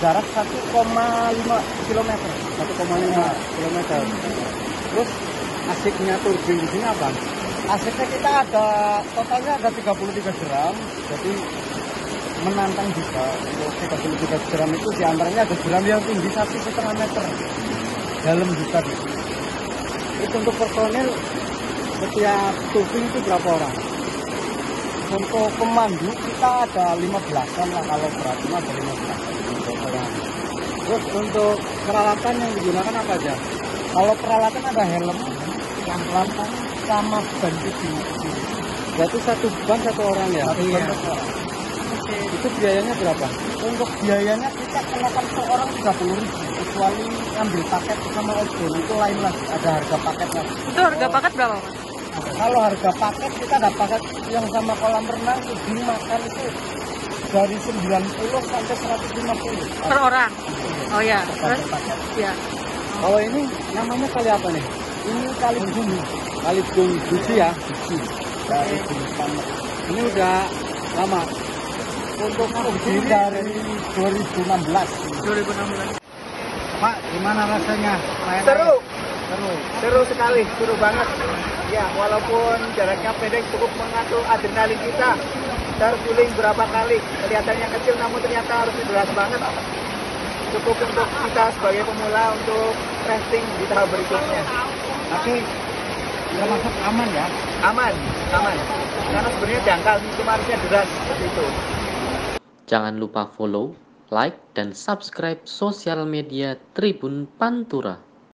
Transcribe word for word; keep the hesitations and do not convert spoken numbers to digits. jarak satu koma lima kilometer. satu koma lima kilometer. Terus asiknya terjun di sini apa? Asiknya kita ada totalnya ada tiga puluh tiga jeram. Jadi menantang juga untuk tiga puluh tiga jeram itu, di antaranya ada jeram yang tinggi satu koma lima meter. Dalam juga. Itu untuk personil setiap tubing itu berapa orang? Untuk pemandu kita ada lima belasan lah, kalau berat cuma ada lima belas. Terus untuk peralatan yang digunakan apa aja? Kalau peralatan ada helm, yang lantang sama ban cuci. Berarti satu ban satu orang ya? Satu iya. Ban orang. Okay. Itu biayanya berapa? Untuk biayanya kita kenakan seorang tiga puluh ribu, kecuali ambil paket sama outbound itu lain lagi, ada harga paketnya. Itu harga paket berapa? Kalau harga paket, kita ada paket yang sama kolam renang, itu makan itu dari sembilan puluh sampai seratus lima puluh. Per orang? Oh ya. Terus? Ya. Kalau ini namanya kali apa nih? Ini Kali Bumi. Kali Bumi, Guci ya? Guci. Dari Bumi. Ini udah lama. Untuk Guci dari dua ribu enam belas. dua ribu enam belas. Pak, gimana rasanya? Seru. Seru. Seru sekali, seru banget. Ya, walaupun jaraknya pendek cukup mengandung adrenalin kita. Kita harus guling berapa kali, kelihatannya kecil namun ternyata harus berat banget. Cukup untuk kita sebagai pemula untuk testing di tahap berikutnya. Tapi termasuk aman ya? Aman, aman. Karena sebenarnya jangkal, cuma harusnya deras seperti itu. Jangan lupa follow, like, dan subscribe sosial media Tribun Pantura.